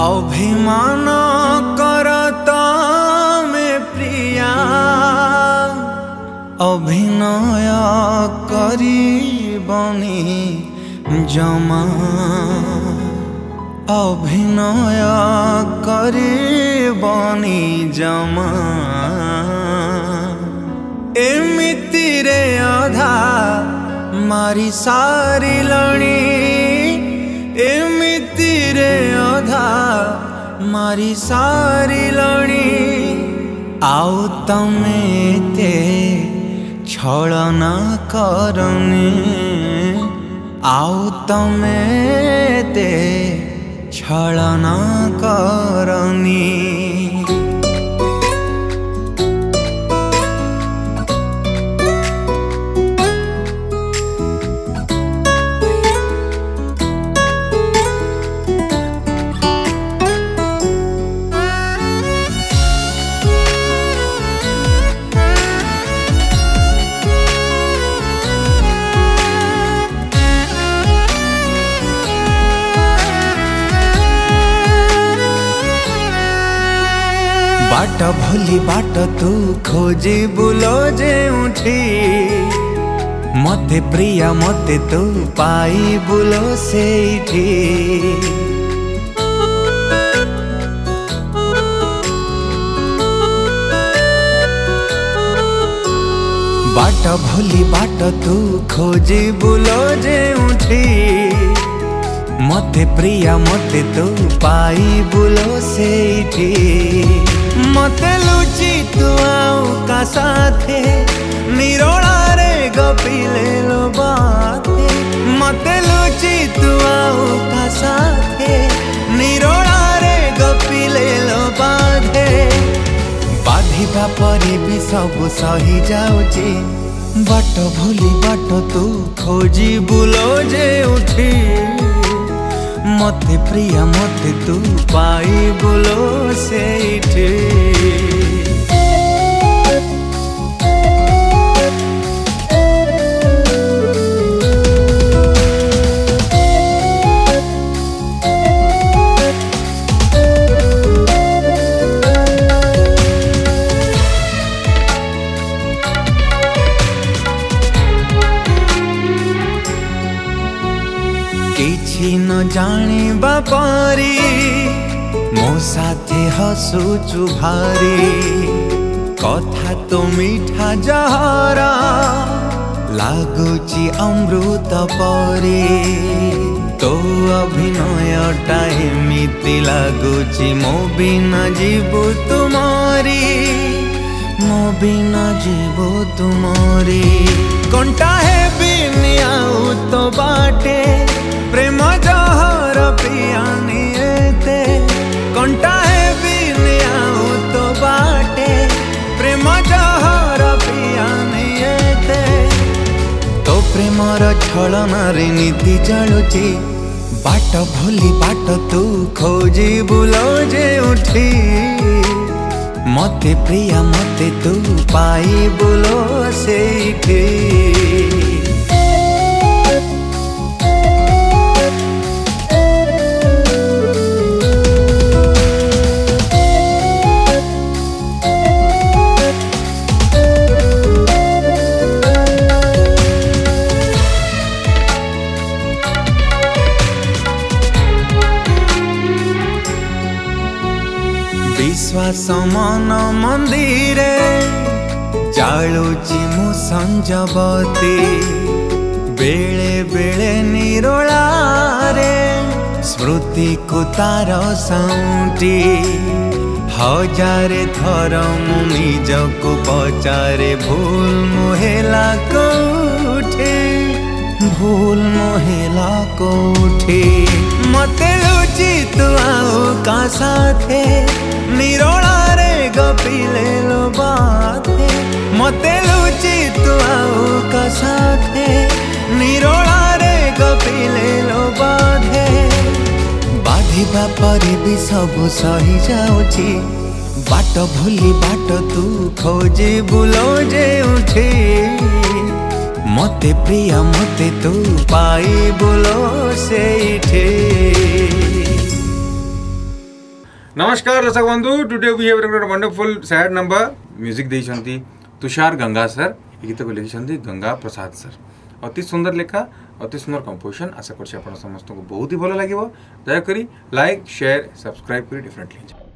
अभिमान करता में प्रिया अभिनय करी बनी जमा अभिनय करी बनी जमा एमिति रे आधा मारी सारी लड़ी एमिति रे आधा मारी सारी लड़ी आओ तमें ते छलना करने आओ तमें ते छलना करने बाट भोली बाट तू खोजी बुलो जे उठी मते प्रिया मते तू पाई बुलो से उठी बाट भोली बाट तू खोजी बुलो जे उठी मते प्रिया मते तू पाई बुलो से उठी मते लुची तू आओ का साथे निरोड़ा रे गपीले लो बाते मते लुची तू आओ का साथे निरोड़ा रे गपीले लो बाते बाधिबा परे भी सब सही जाउची बाट भूली बाट तू खोजी बुलो जे उठी मते प्रिया मते तू पाई बोलो से किछि न जाने बापारी मो साथे हसुचु भारी कथा तो मीठा जहारा लागुची अमृत परी तो अभिनय टाइमिति लागुची मो बिना जीवु तुम्हारी मो बिना जीवु तुम्हारी कंटा है बिनी आउ तो बाटे प्रेम जहर पिया नियते कंटा है बिना तो बाटे प्रेम जहर पिया नियते तो प्रेमर छलनारे नीति चलुची बाट भूली बाट तू खोजी बुलो जे उठी मते प्रिया मते तू पाई बुलो से उठी विश्वास मन मंदिर जालुची मु संजबती बेले बेले निरोला रे स्मृति को तार साउंटी हजारे थर मु निज को पचारे भूल मुहेला कोठे भूल मुहेला कोठे मते लुची तू आओ का साथे निरोड़ा रे गपीले लो बाते मते लुची तू आओ का साथे निरोड़ा रे गपीले लो बाते बाधिबा परे भी सब सही जाउची बाट भूली बाट तू खोजी बुलो जे उठी मते प्रिया मते तू पाई बुलो से उठी। नमस्कार रसक बंधु, today we have recorded wonderful sad number music देइछन्ती तुषार गंगा सर। ए गीत को लिखिछन्ती गंगा प्रसाद सर। अति सुंदर लेखा, अति सुंदर कंपोजिशन। आशा करछि आपण समस्त को बहुत ही भल लागिवो। दया करी लाइक शेयर सब्सक्राइब करी डेफिनेटली।